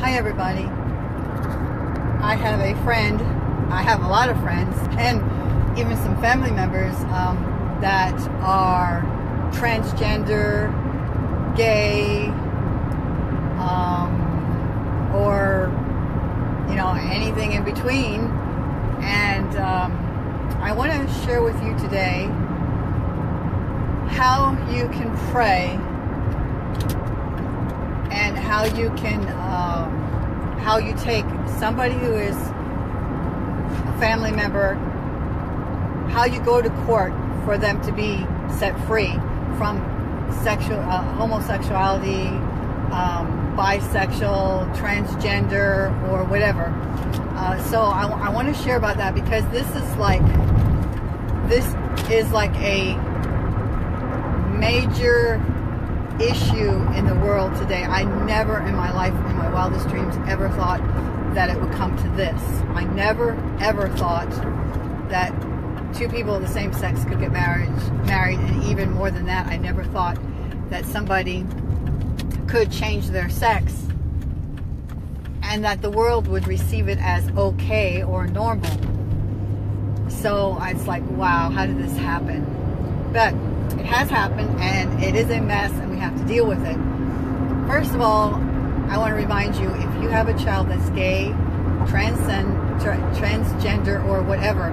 Hi everybody. I have a lot of friends, and even some family members that are transgender, gay, or anything in between. And I want to share with you today how you can pray and how you can how you take somebody who is a family member, how you go to court for them to be set free from sexual homosexuality, bisexual, transgender, or whatever. So I want to share about that, because this is like a major issue in the world today. I never in my life, in my wildest dreams, ever thought that it would come to this. I never ever thought that two people of the same sex could get married, and even more than that, I never thought that somebody could change their sex and that the world would receive it as okay or normal. So it's like, wow, how did this happen? But it has happened, and it is a mess, and we have to deal with it. First of all, I want to remind you, if you have a child that's gay, transgender, or whatever,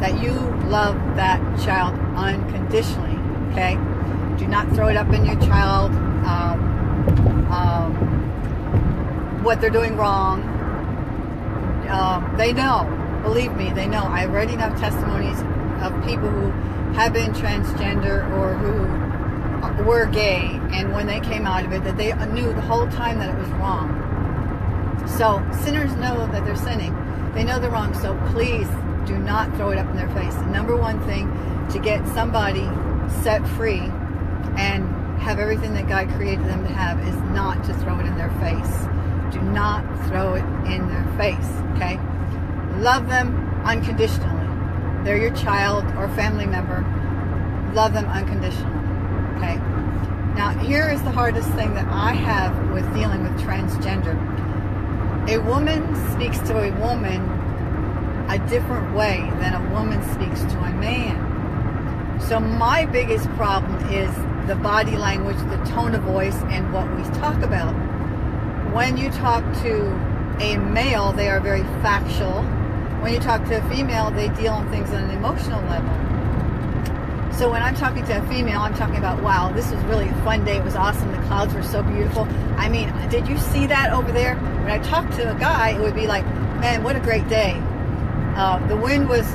that you love that child unconditionally, okay? Do not throw it up in your child, what they're doing wrong. They know. Believe me, they know. I've read enough testimonies of people who have been transgender or who were gay, and when they came out of it, that they knew the whole time that it was wrong. So sinners know that they're sinning. They know they're wrong, so please do not throw it up in their face. The number one thing to get somebody set free and have everything that God created them to have is not to throw it in their face. Do not throw it in their face, okay? Love them unconditionally. They're your child or family member. Love them unconditionally, okay? Now, here is the hardest thing that I have with dealing with transgender. A woman speaks to a woman a different way than a woman speaks to a man. So my biggest problem is the body language, the tone of voice, and what we talk about. When you talk to a male, they are very factual. When you talk to a female, they deal with things on an emotional level. So when I'm talking to a female, I'm talking about, wow, this was really a fun day. It was awesome. The clouds were so beautiful. I mean, did you see that over there? When I talk to a guy, it would be like, man, what a great day. The wind was,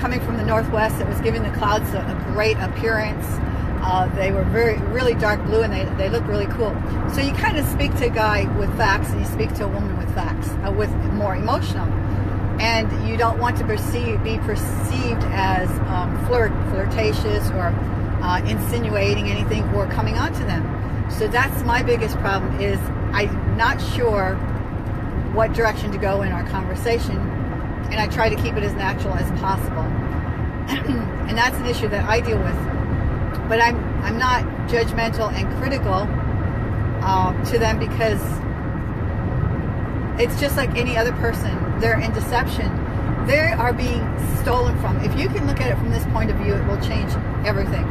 coming from the northwest. It was giving the clouds a great appearance. They were really dark blue, and they looked really cool. So you kind of speak to a guy with facts, and you speak to a woman with facts, with more emotional. And you don't want to be perceived as flirtatious or insinuating anything or coming on to them. So that's my biggest problem, is I'm not sure what direction to go in our conversation, and I try to keep it as natural as possible. And that's an issue that I deal with. But I'm not judgmental and critical to them, because it's just like any other person. They're in deception. They are being stolen from. If you can look at it from this point of view, it will change everything.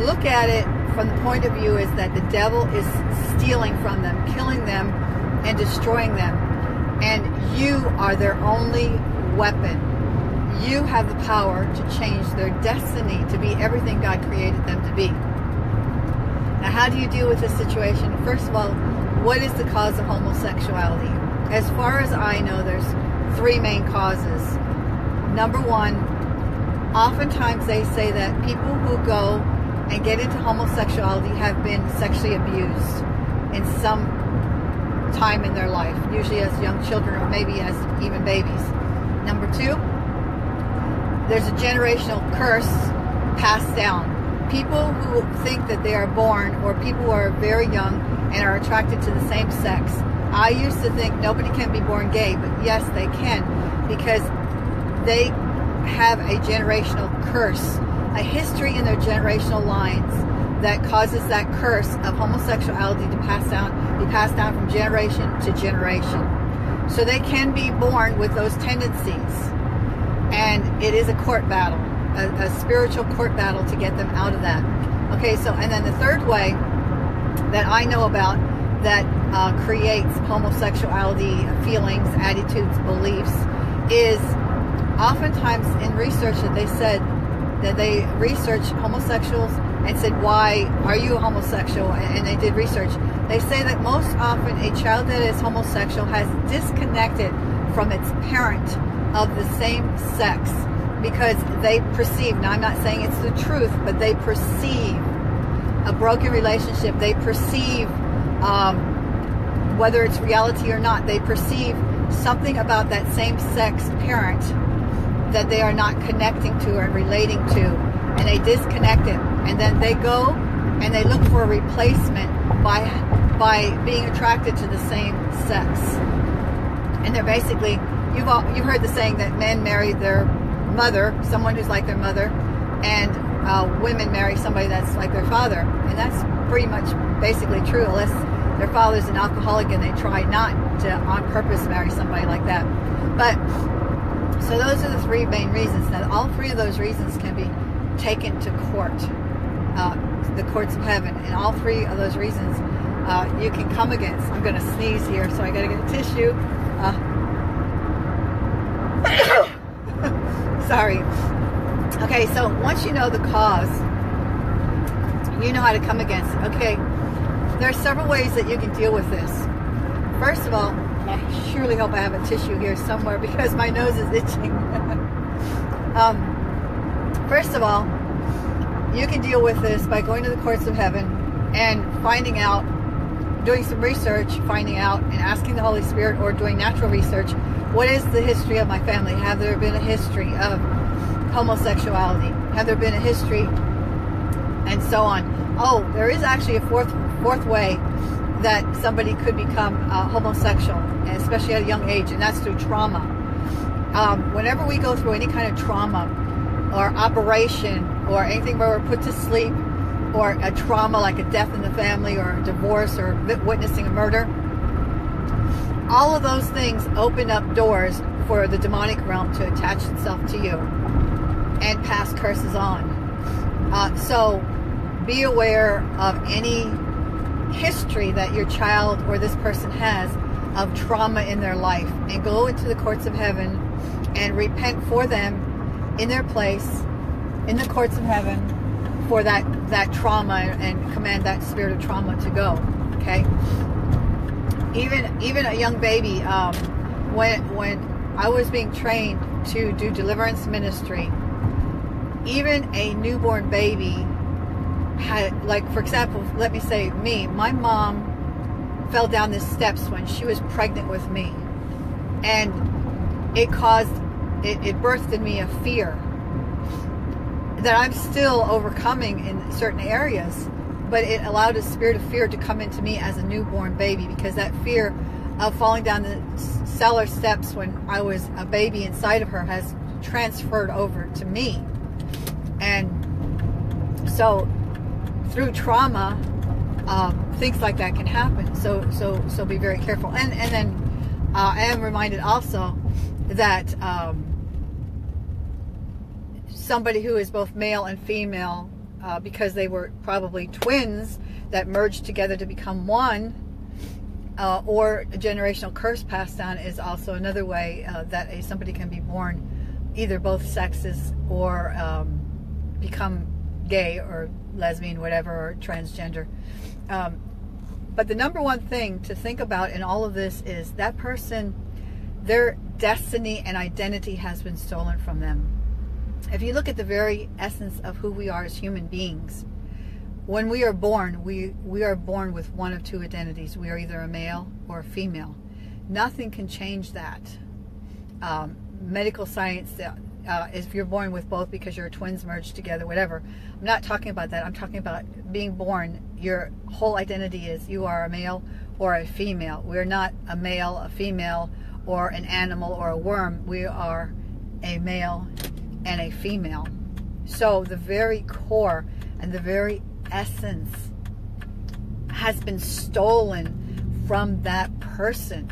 Look at it from the point of view is that the devil is stealing from them, killing them, and destroying them. And you are their only weapon. You have the power to change their destiny to be everything God created them to be. Now, how do you deal with this situation? First of all, what is the cause of homosexuality? As far as I know, there's three main causes. Number one, oftentimes they say that people who go and get into homosexuality have been sexually abused in some time in their life, usually as young children or maybe as even babies. Number two, there's a generational curse passed down. People who think that they are born, or people who are very young and are attracted to the same sex. I used to think nobody can be born gay, but yes, they can, because they have a generational curse, a history in their generational lines that causes that curse of homosexuality to pass down be passed down from generation to generation. So they can be born with those tendencies. And it is a court battle, a spiritual court battle to get them out of that. Okay, so, and then the third way that I know about that creates homosexuality feelings, attitudes, beliefs, is oftentimes in research that they said that they researched homosexuals and said, why are you a homosexual? And they did research. They say that most often a child that is homosexual has disconnected from its parent of the same sex because they perceive, now I'm not saying it's the truth, but they perceive a broken relationship. They perceive, whether it's reality or not, they perceive something about that same sex parent that they are not connecting to or relating to, and they disconnect it. And then they go and they look for a replacement by being attracted to the same sex. And they're basically, you've heard the saying that men marry their mother, someone who's like their mother, and women marry somebody that's like their father. And that's pretty much basically true, unless their father's an alcoholic and they try not to on purpose marry somebody like that. But so those are the three main reasons. Now, all three of those reasons can be taken to court, the courts of heaven, and all three of those reasons you can come against. I'm going to sneeze here, so I got to get a tissue. Sorry. Okay, so once you know the cause, you know how to come against it. Okay, there are several ways that you can deal with this. First of all, I surely hope I have a tissue here somewhere because my nose is itching. First of all, you can deal with this by going to the courts of heaven and finding out, doing some research, finding out and asking the Holy Spirit, or doing natural research, what is the history of my family? Have there been a history of homosexuality? Have there been a history? And so on. Oh, there is actually a fourth way that somebody could become homosexual, especially at a young age, and that's through trauma. Whenever we go through any kind of trauma or operation or anything where we're put to sleep, or a trauma like a death in the family or a divorce or witnessing a murder, all of those things open up doors for the demonic realm to attach itself to you and pass curses on. So be aware of any history that your child or this person has of trauma in their life, and go into the courts of heaven and repent for them in their place in the courts of heaven for that trauma, and command that spirit of trauma to go. Okay, even a young baby, when I was being trained to do deliverance ministry, even a newborn baby had, like, for example, let me say me, my mom fell down the steps when she was pregnant with me, and it birthed in me a fear that I'm still overcoming in certain areas, but it allowed a spirit of fear to come into me as a newborn baby, because that fear of falling down the cellar steps when I was a baby inside of her has transferred over to me. And so through trauma, things like that can happen. So be very careful. And then I am reminded also that somebody who is both male and female, because they were probably twins that merged together to become one, or a generational curse passed down is also another way that somebody can be born either both sexes, or become gay or lesbian, whatever, or transgender. But the number one thing to think about in all of this is that person, their destiny and identity has been stolen from them. If you look at the very essence of who we are as human beings, when we are born, we are born with one of two identities. We are either a male or a female. Nothing can change that. Medical science, if you're born with both because you're twins merged together, whatever. I'm not talking about that. I'm talking about being born, your whole identity is you are a male or a female. We're not a male, a female, or an animal, or a worm. We are a male and a female. So the very core and the very essence has been stolen from that person.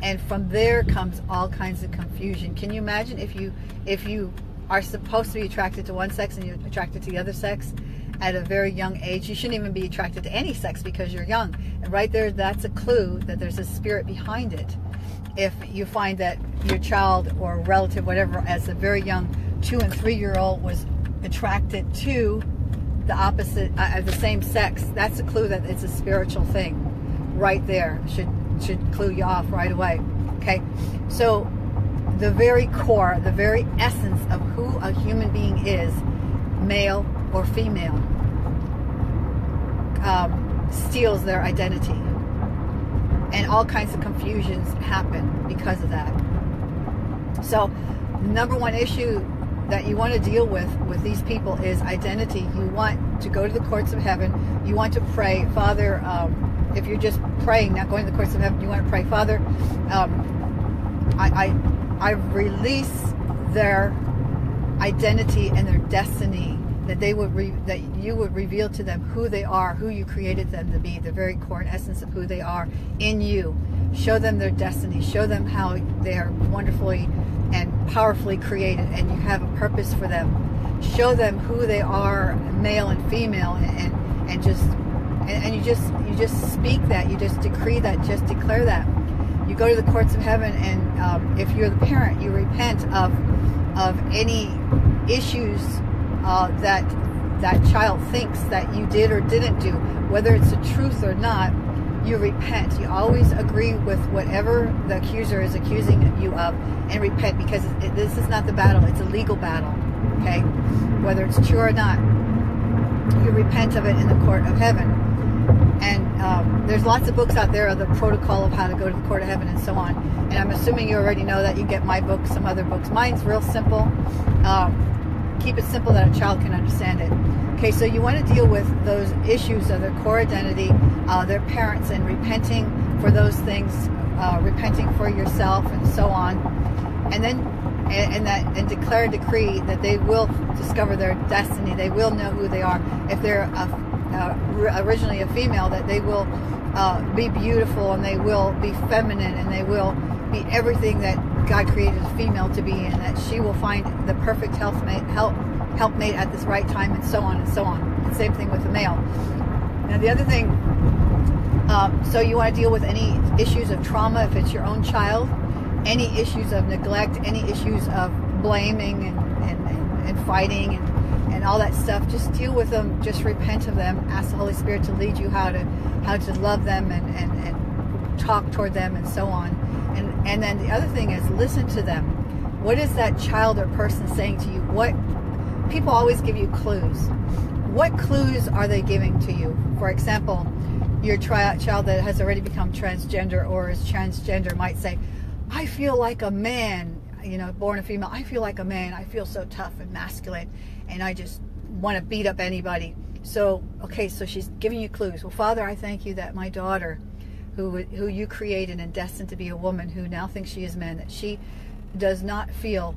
And from there comes all kinds of confusion. Can you imagine if you are supposed to be attracted to one sex and you're attracted to the other sex at a very young age? You shouldn't even be attracted to any sex because you're young. And right there, that's a clue that there's a spirit behind it. If you find that your child or relative, whatever, as a very young 2- and 3-year-old was attracted to the opposite, the same sex, that's a clue that it's a spiritual thing. Right there should clue you off right away. Okay, so the very core, the very essence of who a human being is, male or female, steals their identity, and all kinds of confusions happen because of that. So number one issue that you want to deal with these people is identity. You want to go to the courts of heaven. You want to pray, Father, if you're just praying, not going to the courts of heaven, you want to pray, Father, I release their identity and their destiny, that you would reveal to them who they are, who you created them to be, the very core and essence of who they are in you. Show them their destiny. Show them how they are wonderfully and powerfully created, and you have a purpose for them. Show them who they are, male and female, and you just speak that, you just decree that, just declare that. You go to the courts of heaven, and if you're the parent, you repent of any issues that child thinks that you did or didn't do, whether it's the truth or not. You repent. You always agree with whatever the accuser is accusing you of, and repent, because this is not the battle. It's a legal battle, okay? Whether it's true or not, you repent of it in the court of heaven. And there's lots of books out there of the protocol of how to go to the court of heaven and so on. And I'm assuming you already know that. You get my book, some other books. Mine's real simple. Keep it simple that a child can understand it. Okay, so you want to deal with those issues of their core identity, their parents, and repenting for those things, repenting for yourself, and so on, and declare a decree that they will discover their destiny. They will know who they are. If they're originally a female, that they will be beautiful, and they will be feminine, and they will be everything that God created a female to be, and that she will find the perfect helpmate at this right time, and so on and so on. And same thing with the male. Now the other thing, so you want to deal with any issues of trauma, if it's your own child, any issues of neglect, any issues of blaming and fighting and all that stuff. Just deal with them, just repent of them, ask the Holy Spirit to lead you how to love them and talk toward them and so on. And then the other thing is, listen to them. What is that child or person saying to you? What people always give you clues. What clues are they giving to you? For example, your child that has already become transgender or is transgender might say, I feel like a man, you know, born a female. I feel like a man. I feel so tough and masculine, and I just want to beat up anybody. So, okay, so she's giving you clues. Well, Father, I thank you that my daughter, who you created and destined to be a woman, who now thinks she is man, that she does not feel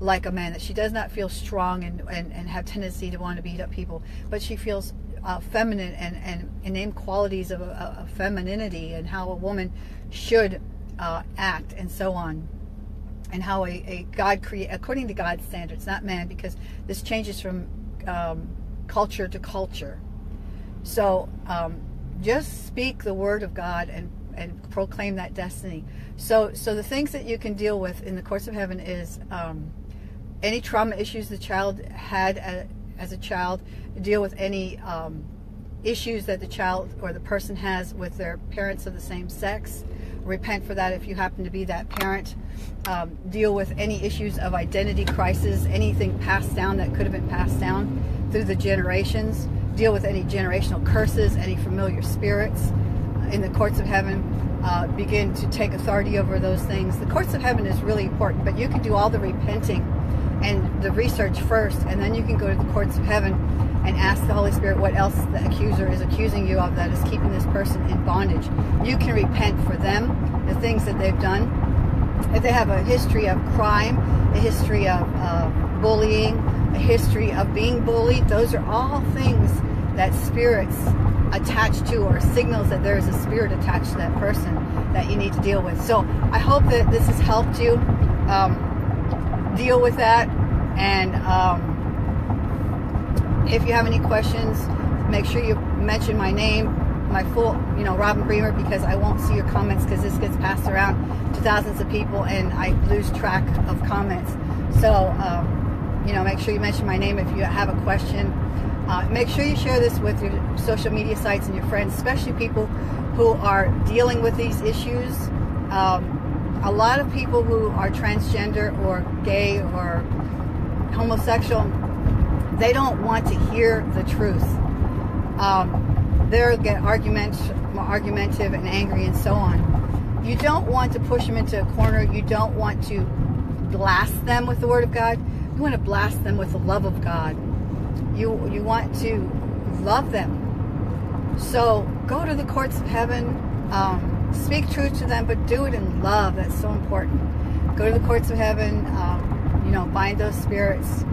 like a man, that she does not feel strong and have tendency to want to beat up people, but she feels feminine and name qualities of femininity, and how a woman should act, and so on, and how a God create according to God's standards, not man, because this changes from culture to culture. So just speak the word of God and proclaim that destiny. So the things that you can deal with in the courts of heaven is any trauma issues the child had as a child. Deal with any issues that the child or the person has with their parents of the same sex. Repent for that if you happen to be that parent. Deal with any issues of identity crisis, anything passed down that could have been passed down through the generations. Deal with any generational curses, any familiar spirits in the courts of heaven. Begin to take authority over those things. The courts of heaven is really important, but you can do all the repenting and the research first, and then you can go to the courts of heaven and ask the Holy Spirit what else the accuser is accusing you of that is keeping this person in bondage. You can repent for them, the things that they've done. If they have a history of crime, a history of bullying, a history of being bullied, those are all things that spirits attached to, or signals that there is a spirit attached to that person that you need to deal with. So I hope that this has helped you deal with that. And if you have any questions, make sure you mention my name, my full, you know, Robin Bremer, because I won't see your comments, because this gets passed around to thousands of people and I lose track of comments. So, you know, make sure you mention my name if you have a question. Make sure you share this with your social media sites and your friends, especially people who are dealing with these issues. A lot of people who are transgender or gay or homosexual, they don't want to hear the truth. They'll get argumentative and angry and so on. You don't want to push them into a corner. You don't want to blast them with the Word of God. You want to blast them with the love of God. You want to love them. So go to the courts of heaven. Speak truth to them, but do it in love. That's so important. Go to the courts of heaven. You know, bind those spirits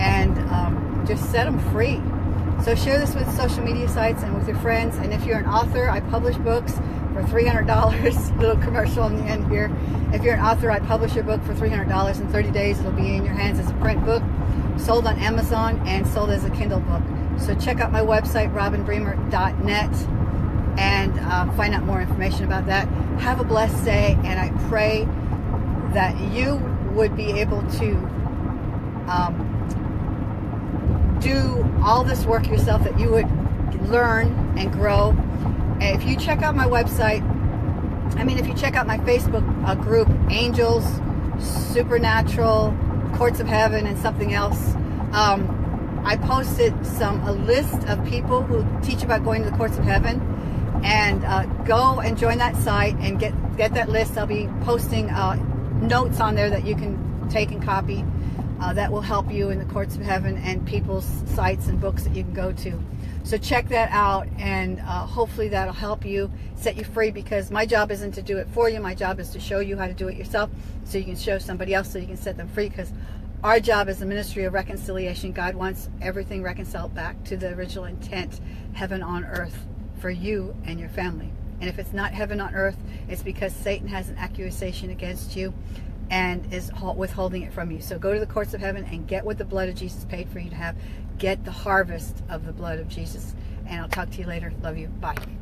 and just set them free. So share this with social media sites and with your friends. And if you're an author, I publish books for $300. Little commercial on the end here. If you're an author, I publish your book for $300 in 30 days. It'll be in your hands as a print book, sold on Amazon, and sold as a Kindle book. So check out my website, RobinBremer.net, and find out more information about that. Have a blessed day, and I pray that you would be able to do all this work yourself, that you would learn and grow. And if you check out my website, I mean, if you check out my Facebook group, Angels, Supernatural, Courts of Heaven, and something else, I posted a list of people who teach about going to the Courts of Heaven, and go and join that site and get that list. I'll be posting notes on there that you can take and copy. That will help you in the Courts of Heaven and people's sites and books that you can go to. So check that out, and hopefully that'll help you, set you free, because my job isn't to do it for you. My job is to show you how to do it yourself, so you can show somebody else, so you can set them free, because our job is the ministry of reconciliation. God wants everything reconciled back to the original intent, heaven on earth, for you and your family. And if it's not heaven on earth, it's because Satan has an accusation against you and is withholding it from you. So go to the courts of heaven and get what the blood of Jesus paid for you to have. Get the harvest of the blood of Jesus. And I'll talk to you later. Love you. Bye.